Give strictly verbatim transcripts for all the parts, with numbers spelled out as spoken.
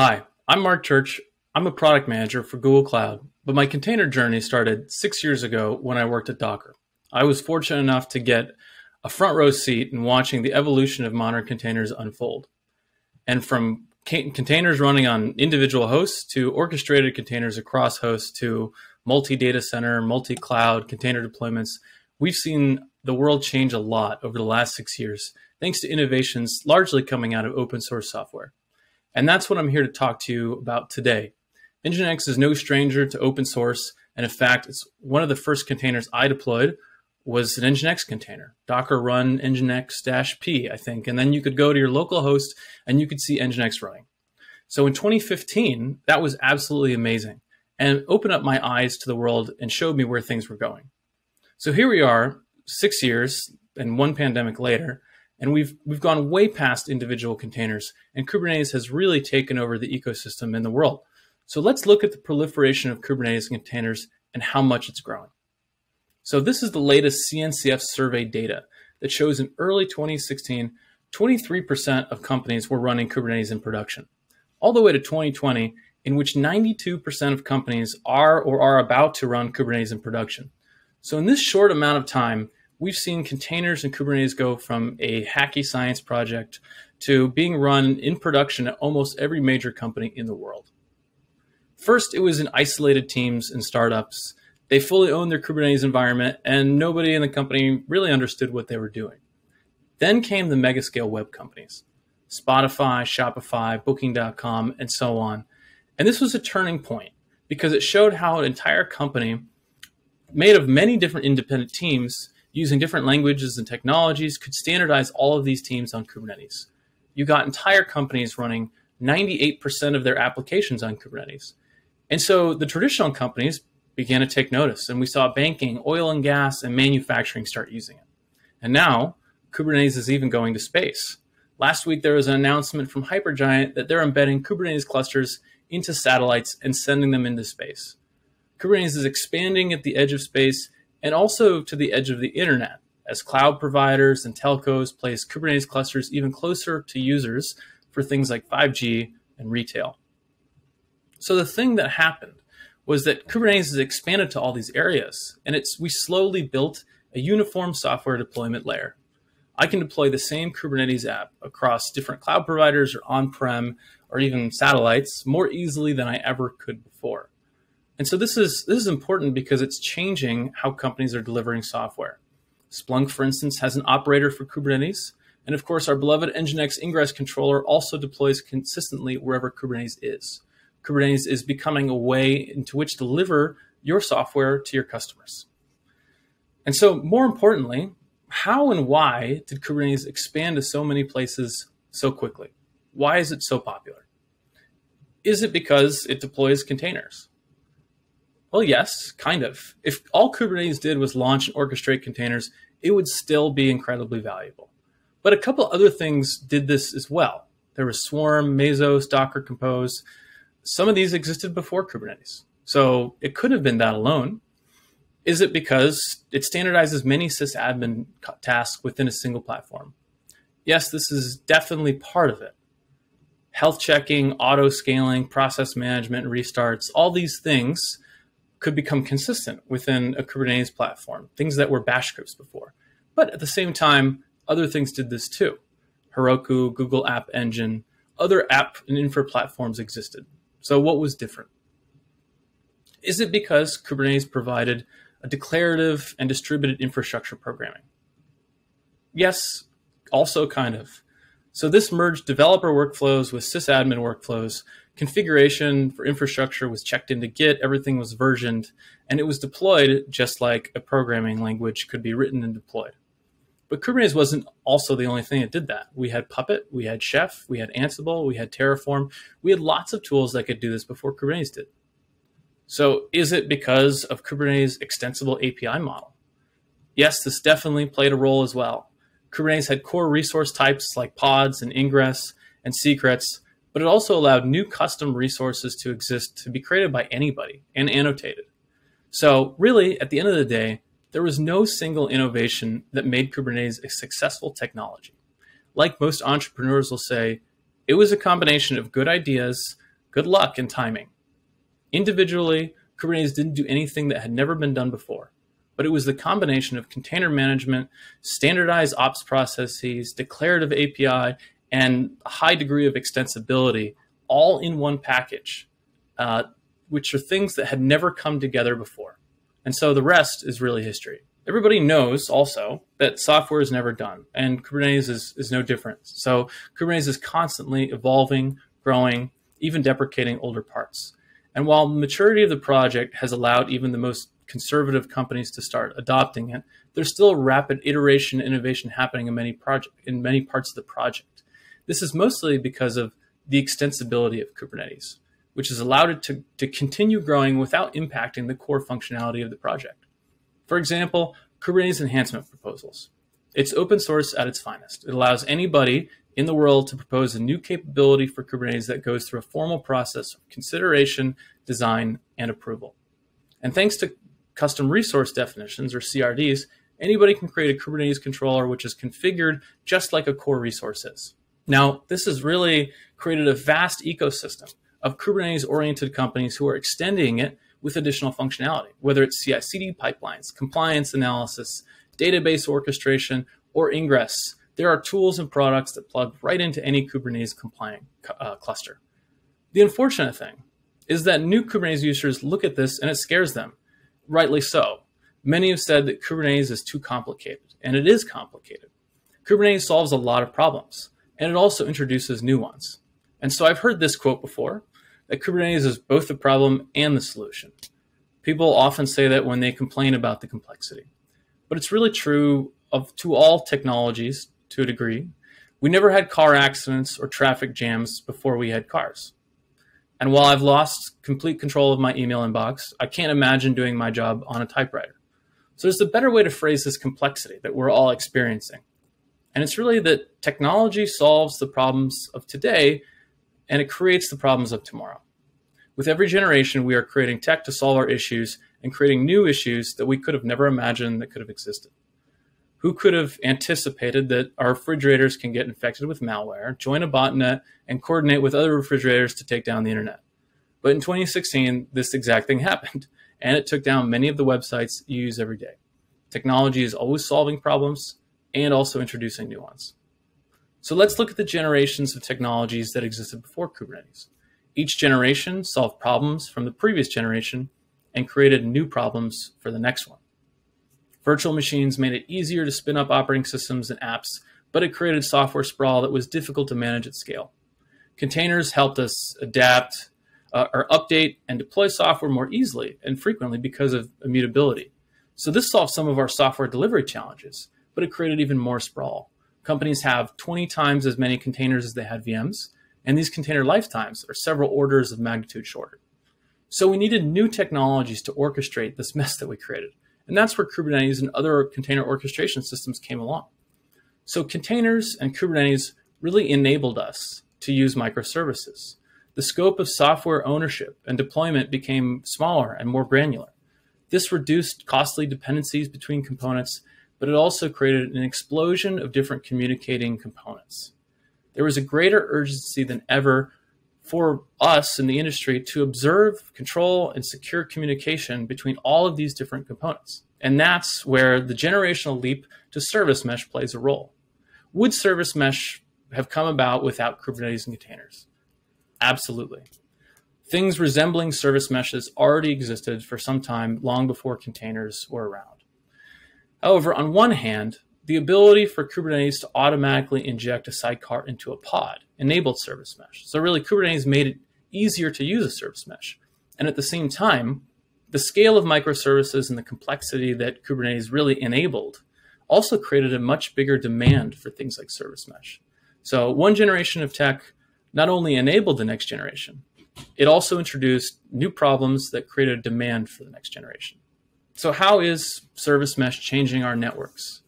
Hi, I'm Mark Church. I'm a product manager for Google Cloud, but my container journey started six years ago when I worked at Docker. I was fortunate enough to get a front row seat in watching the evolution of modern containers unfold. And from containers running on individual hosts to orchestrated containers across hosts to multi-data center, multi-cloud container deployments, we've seen the world change a lot over the last six years, thanks to innovations largely coming out of open source software. And that's what I'm here to talk to you about today. Nginx is no stranger to open source, and in fact, it's one of the first containers I deployed was an Nginx container, Docker run Nginx-P, I think, and then you could go to your local host and you could see Nginx running. So in twenty fifteen, that was absolutely amazing and opened up my eyes to the world and showed me where things were going. So here we are, six years and one pandemic later, and we've we've gone way past individual containers, and Kubernetes has really taken over the ecosystem in the world. So let's look at the proliferation of Kubernetes containers and how much it's growing. So this is the latest C N C F survey data that shows in early twenty sixteen, twenty-three percent of companies were running Kubernetes in production, all the way to twenty twenty, in which ninety-two percent of companies are or are about to run Kubernetes in production. So in this short amount of time, we've seen containers and Kubernetes go from a hacky science project to being run in production at almost every major company in the world. First, it was in isolated teams and startups. They fully owned their Kubernetes environment, and nobody in the company really understood what they were doing. Then came the megascale web companies, Spotify, Shopify, Booking dot com, and so on. And this was a turning point because it showed how an entire company made of many different independent teams using different languages and technologies could standardize all of these teams on Kubernetes. You got entire companies running ninety-eight percent of their applications on Kubernetes. And so the traditional companies began to take notice, and we saw banking, oil and gas, and manufacturing start using it. And now Kubernetes is even going to space. Last week, there was an announcement from Hypergiant that they're embedding Kubernetes clusters into satellites and sending them into space. Kubernetes is expanding at the edge of space and also to the edge of the internet, as cloud providers and telcos place Kubernetes clusters even closer to users for things like five G and retail. So the thing that happened was that Kubernetes is expanded to all these areas, and it's we slowly built a uniform software deployment layer. I can deploy the same Kubernetes app across different cloud providers or on-prem or even satellites more easily than I ever could before. And so this is, this is important because it's changing how companies are delivering software. Splunk, for instance, has an operator for Kubernetes. And of course, our beloved Nginx ingress controller also deploys consistently wherever Kubernetes is. Kubernetes is becoming a way into which to deliver your software to your customers. And so more importantly, how and why did Kubernetes expand to so many places so quickly? Why is it so popular? Is it because it deploys containers? Well, yes, kind of. If all Kubernetes did was launch and orchestrate containers, it would still be incredibly valuable. But a couple other things did this as well. There was Swarm, Mesos, Docker, Compose. Some of these existed before Kubernetes. So it could have been that alone. Is it because it standardizes many sysadmin tasks within a single platform? Yes, this is definitely part of it. Health checking, auto scaling, process management, restarts, all these things could become consistent within a Kubernetes platform, things that were bash scripts before. But at the same time, other things did this too. Heroku, Google App Engine, other app and infra platforms existed. So what was different? Is it because Kubernetes provided a declarative and distributed infrastructure programming? Yes, also kind of. So this merged developer workflows with sysadmin workflows. Configuration for infrastructure was checked into Git, everything was versioned, and it was deployed just like a programming language could be written and deployed. But Kubernetes wasn't also the only thing that did that. We had Puppet, we had Chef, we had Ansible, we had Terraform. We had lots of tools that could do this before Kubernetes did. So is it because of Kubernetes' extensible A P I model? Yes, this definitely played a role as well. Kubernetes had core resource types like pods and ingress and secrets, but it also allowed new custom resources to exist to be created by anybody and annotated. So really, at the end of the day, there was no single innovation that made Kubernetes a successful technology. Like most entrepreneurs will say, it was a combination of good ideas Good luck and timing. Individually, Kubernetes didn't do anything that had never been done before, but it was the combination of container management, standardized ops processes, declarative A P I, and a high degree of extensibility all in one package, uh, which are things that had never come together before. And so the rest is really history. Everybody knows also that software is never done, and Kubernetes is, is no different. So Kubernetes is constantly evolving, growing, even deprecating older parts. And while maturity of the project has allowed even the most conservative companies to start adopting it, there's still rapid iteration innovation happening in many project in many parts of the project. This is mostly because of the extensibility of Kubernetes, which has allowed it to, to continue growing without impacting the core functionality of the project. For example, Kubernetes enhancement proposals. It's open source at its finest. It allows anybody in the world to propose a new capability for Kubernetes that goes through a formal process of consideration, design, and approval. And thanks to custom resource definitions, or C R Ds, anybody can create a Kubernetes controller which is configured just like a core resource is. Now, this has really created a vast ecosystem of Kubernetes-oriented companies who are extending it with additional functionality, whether it's C I C D pipelines, compliance analysis, database orchestration, or ingress. There are tools and products that plug right into any Kubernetes compliant uh, cluster. The unfortunate thing is that new Kubernetes users look at this and it scares them, rightly so. Many have said that Kubernetes is too complicated, and it is complicated. Kubernetes solves a lot of problems, and it also introduces new ones. And so I've heard this quote before, that Kubernetes is both the problem and the solution. People often say that when they complain about the complexity, but it's really true of to all technologies to a degree. We never had car accidents or traffic jams before we had cars. And while I've lost complete control of my email inbox, I can't imagine doing my job on a typewriter. So there's a better way to phrase this complexity that we're all experiencing. And it's really that technology solves the problems of today, and it creates the problems of tomorrow. With every generation, we are creating tech to solve our issues and creating new issues that we could have never imagined that could have existed. Who could have anticipated that our refrigerators can get infected with malware, join a botnet, and coordinate with other refrigerators to take down the internet? But in twenty sixteen, this exact thing happened, and it took down many of the websites you use every day. Technology is always solving problems and also introducing new ones. So let's look at the generations of technologies that existed before Kubernetes. Each generation solved problems from the previous generation and created new problems for the next one. Virtual machines made it easier to spin up operating systems and apps, but it created software sprawl that was difficult to manage at scale. Containers helped us adapt uh, or update and deploy software more easily and frequently because of immutability. So this solved some of our software delivery challenges, but it created even more sprawl. Companies have twenty times as many containers as they had V Ms, and these container lifetimes are several orders of magnitude shorter. So we needed new technologies to orchestrate this mess that we created. And that's where Kubernetes and other container orchestration systems came along. So containers and Kubernetes really enabled us to use microservices. The scope of software ownership and deployment became smaller and more granular. This reduced costly dependencies between components, but it also created an explosion of different communicating components. There was a greater urgency than ever for us in the industry to observe, control, and secure communication between all of these different components. And that's where the generational leap to service mesh plays a role. Would service mesh have come about without Kubernetes and containers? Absolutely. Things resembling service meshes already existed for some time long before containers were around. However, on one hand, the ability for Kubernetes to automatically inject a sidecar into a pod enabled service mesh. So really, Kubernetes made it easier to use a service mesh. And at the same time, the scale of microservices and the complexity that Kubernetes really enabled also created a much bigger demand for things like service mesh. So one generation of tech not only enabled the next generation, it also introduced new problems that created a demand for the next generation. So how is service mesh changing our networks?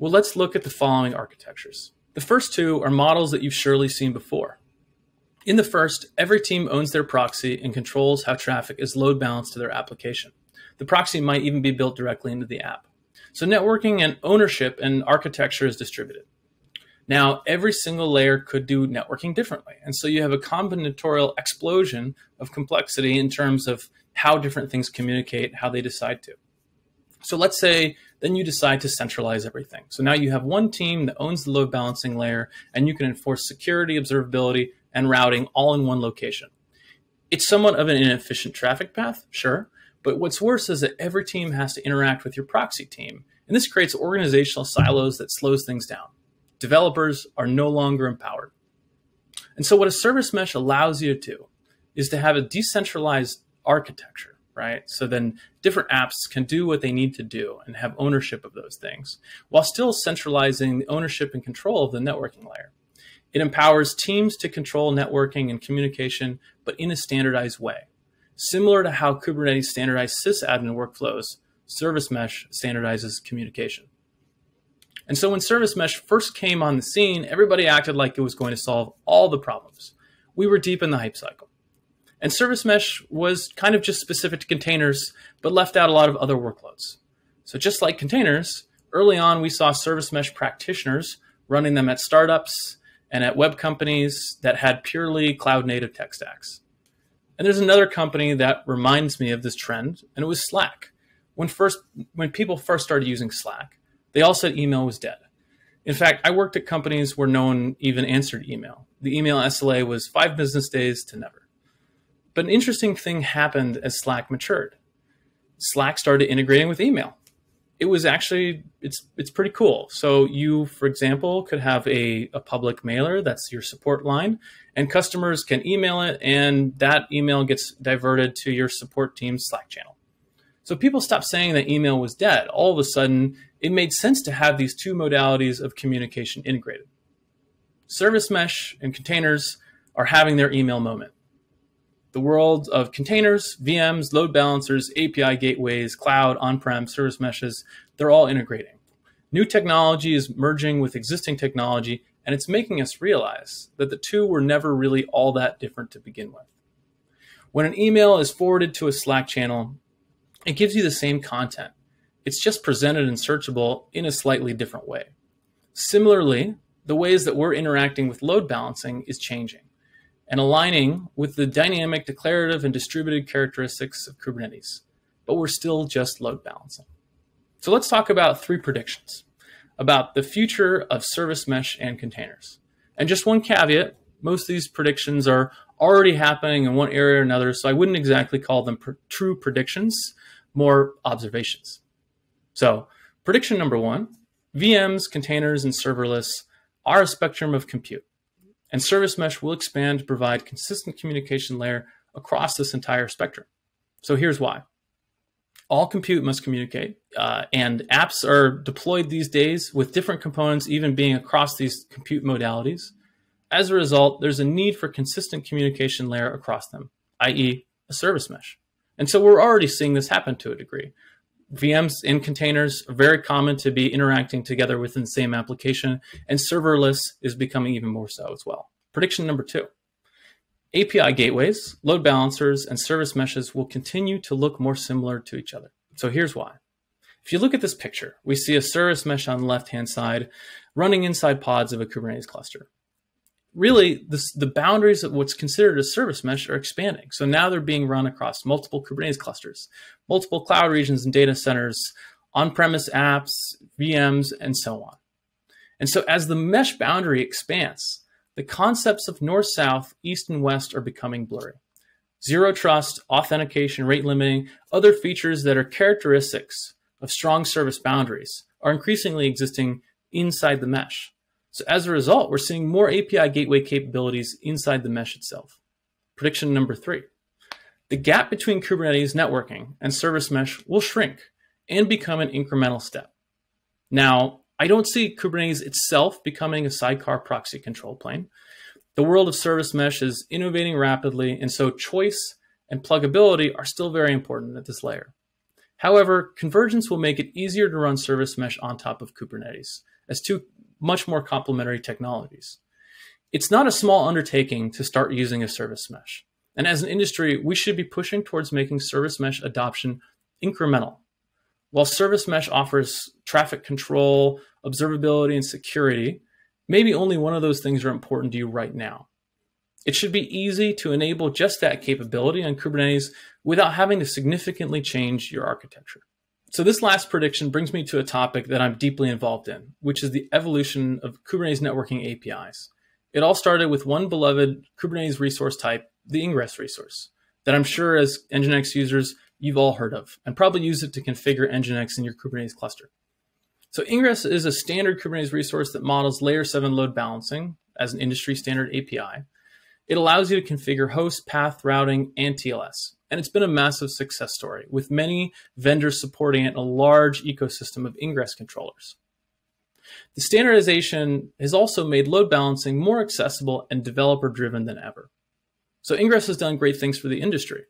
Well, let's look at the following architectures. The first two are models that you've surely seen before. In the first, every team owns their proxy and controls how traffic is load balanced to their application. The proxy might even be built directly into the app. So networking and ownership and architecture is distributed. Now, every single layer could do networking differently. And so you have a combinatorial explosion of complexity in terms of how different things communicate, how they decide to. So let's say then you decide to centralize everything. So now you have one team that owns the load balancing layer, and you can enforce security, observability, and routing all in one location. It's somewhat of an inefficient traffic path, sure. But what's worse is that every team has to interact with your proxy team. And this creates organizational silos that slows things down. Developers are no longer empowered. And so what a service mesh allows you to do is to have a decentralized architecture, right? So then different apps can do what they need to do and have ownership of those things, while still centralizing the ownership and control of the networking layer. It empowers teams to control networking and communication, but in a standardized way. Similar to how Kubernetes standardized sysadmin workflows, service mesh standardizes communication. And so when service mesh first came on the scene, everybody acted like it was going to solve all the problems. We were deep in the hype cycle. And service mesh was kind of just specific to containers, but left out a lot of other workloads. So just like containers, early on, we saw service mesh practitioners running them at startups and at web companies that had purely cloud-native tech stacks. And there's another company that reminds me of this trend, and it was Slack. When, first, when people first started using Slack, they all said email was dead. In fact, I worked at companies where no one even answered email. The email S L A was five business days to never. But an interesting thing happened as Slack matured. Slack started integrating with email. It was actually, it's, it's pretty cool. So you, for example, could have a, a public mailer, that's your support line, and customers can email it, and that email gets diverted to your support team's Slack channel. So people stopped saying that email was dead. All of a sudden, it made sense to have these two modalities of communication integrated. Service mesh and containers are having their email moment. The world of containers, V Ms, load balancers, A P I gateways, cloud, on-prem, service meshes, they're all integrating. New technology is merging with existing technology, and it's making us realize that the two were never really all that different to begin with. When an email is forwarded to a Slack channel, it gives you the same content. It's just presented and searchable in a slightly different way. Similarly, the ways that we're interacting with load balancing is changing and aligning with the dynamic, declarative, and distributed characteristics of Kubernetes, but we're still just load balancing. So let's talk about three predictions about the future of service mesh and containers. And just one caveat, most of these predictions are already happening in one area or another, so I wouldn't exactly call them pr- true predictions, more observations. So prediction number one, V Ms, containers, and serverless are a spectrum of compute, and service mesh will expand to provide consistent communication layer across this entire spectrum. So here's why. All compute must communicate, uh, and apps are deployed these days with different components even being across these compute modalities. As a result, there's a need for consistent communication layer across them, that is a service mesh. And so we're already seeing this happen to a degree. V Ms and containers are very common to be interacting together within the same application, and serverless is becoming even more so as well. Prediction number two, A P I gateways, load balancers, and service meshes will continue to look more similar to each other. So here's why. If you look at this picture, we see a service mesh on the left-hand side running inside pods of a Kubernetes cluster. Really, this, the boundaries of what's considered a service mesh are expanding. So now they're being run across multiple Kubernetes clusters, multiple cloud regions and data centers, on-premise apps, V Ms, and so on. And so as the mesh boundary expands, the concepts of north, south, east, and west are becoming blurry. Zero trust, authentication, rate limiting, other features that are characteristics of strong service boundaries are increasingly existing inside the mesh. So as a result, we're seeing more A P I gateway capabilities inside the mesh itself. Prediction number three, the gap between Kubernetes networking and service mesh will shrink and become an incremental step. Now, I don't see Kubernetes itself becoming a sidecar proxy control plane. The world of service mesh is innovating rapidly, and so choice and pluggability are still very important at this layer. However, convergence will make it easier to run service mesh on top of Kubernetes as two much more complementary technologies. It's not a small undertaking to start using a service mesh. And as an industry, we should be pushing towards making service mesh adoption incremental. While service mesh offers traffic control, observability, and security, Maybe only one of those things are important to you right now. It should be easy to enable just that capability on Kubernetes without having to significantly change your architecture. So this last prediction brings me to a topic that I'm deeply involved in, which is the evolution of Kubernetes networking A P Is. It all started with one beloved Kubernetes resource type, the ingress resource, that I'm sure as Nginx users, you've all heard of, and probably use it to configure Nginx in your Kubernetes cluster. So ingress is a standard Kubernetes resource that models layer seven load balancing as an industry standard A P I. It allows you to configure host, path, routing, and T L S. And it's been a massive success story with many vendors supporting it and a large ecosystem of ingress controllers. The standardization has also made load balancing more accessible and developer-driven than ever. So ingress has done great things for the industry.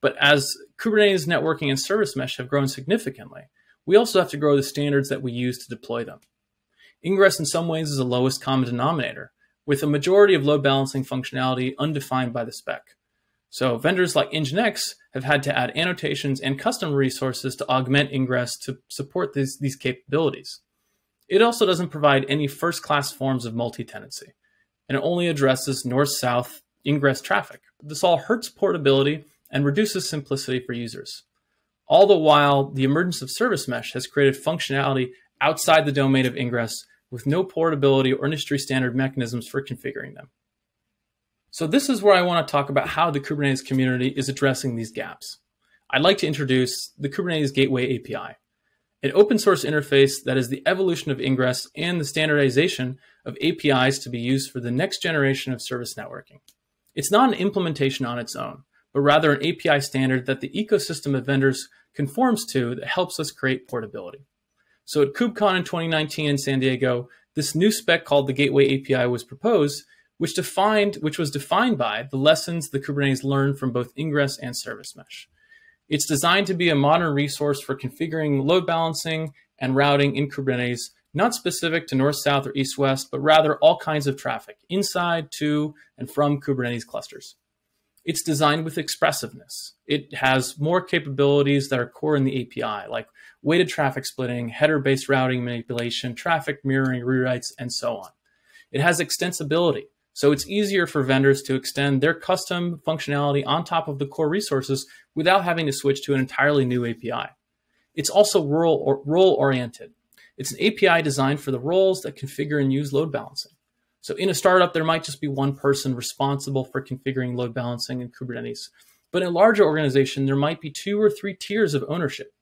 But as Kubernetes networking and service mesh have grown significantly, we also have to grow the standards that we use to deploy them. Ingress in some ways is the lowest common denominator, with a majority of load balancing functionality undefined by the spec. So vendors like Nginx have had to add annotations and custom resources to augment ingress to support these, these capabilities. It also doesn't provide any first-class forms of multi-tenancy, and it only addresses north-south ingress traffic. This all hurts portability and reduces simplicity for users. All the while, the emergence of service mesh has created functionality outside the domain of ingress with no portability or industry standard mechanisms for configuring them. So this is where I want to talk about how the Kubernetes community is addressing these gaps. I'd like to introduce the Kubernetes Gateway A P I, an open source interface that is the evolution of ingress and the standardization of A P Is to be used for the next generation of service networking. It's not an implementation on its own, but rather an A P I standard that the ecosystem of vendors conforms to that helps us create portability. So at KubeCon in twenty nineteen in San Diego, this new spec called the Gateway A P I was proposed, which defined, which was defined by the lessons the Kubernetes learned from both ingress and service mesh. It's designed to be a modern resource for configuring load balancing and routing in Kubernetes, not specific to north-south or east-west, but rather all kinds of traffic inside, to, and from Kubernetes clusters. It's designed with expressiveness. It has more capabilities that are core in the A P I, like weighted traffic splitting, header-based routing manipulation, traffic mirroring, rewrites, and so on. It has extensibility. So it's easier for vendors to extend their custom functionality on top of the core resources without having to switch to an entirely new A P I. It's also role or role-oriented. It's an A P I designed for the roles that configure and use load balancing. So in a startup, there might just be one person responsible for configuring load balancing in Kubernetes. But in a larger organization, there might be two or three tiers of ownership.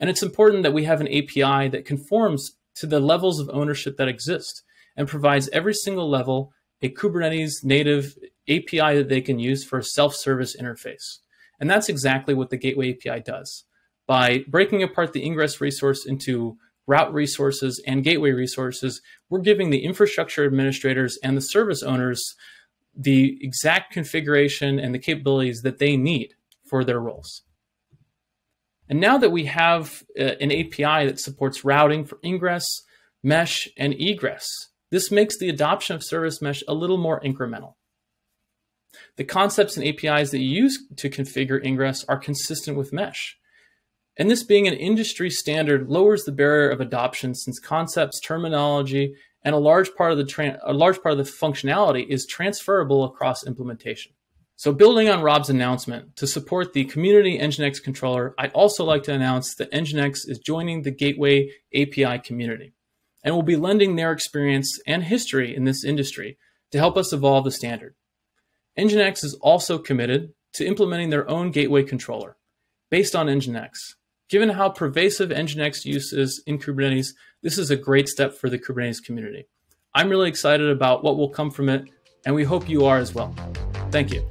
And it's important that we have an A P I that conforms to the levels of ownership that exist and provides every single level a Kubernetes native A P I that they can use for a self-service interface. And that's exactly what the Gateway A P I does. By breaking apart the ingress resource into route resources and gateway resources, we're giving the infrastructure administrators and the service owners the exact configuration and the capabilities that they need for their roles. And now that we have uh, an A P I that supports routing for ingress, mesh, and egress, this makes the adoption of service mesh a little more incremental. The concepts and A P Is that you use to configure ingress are consistent with mesh. And this being an industry standard lowers the barrier of adoption, since concepts, terminology, and a large part of the, a large part of the functionality is transferable across implementation. So building on Rob's announcement, to support the community Nginx controller, I'd also like to announce that Nginx is joining the Gateway A P I community, and will be lending their experience and history in this industry to help us evolve the standard. Nginx is also committed to implementing their own gateway controller based on Nginx. Given how pervasive Nginx use is in Kubernetes, this is a great step for the Kubernetes community. I'm really excited about what will come from it, and we hope you are as well. Thank you.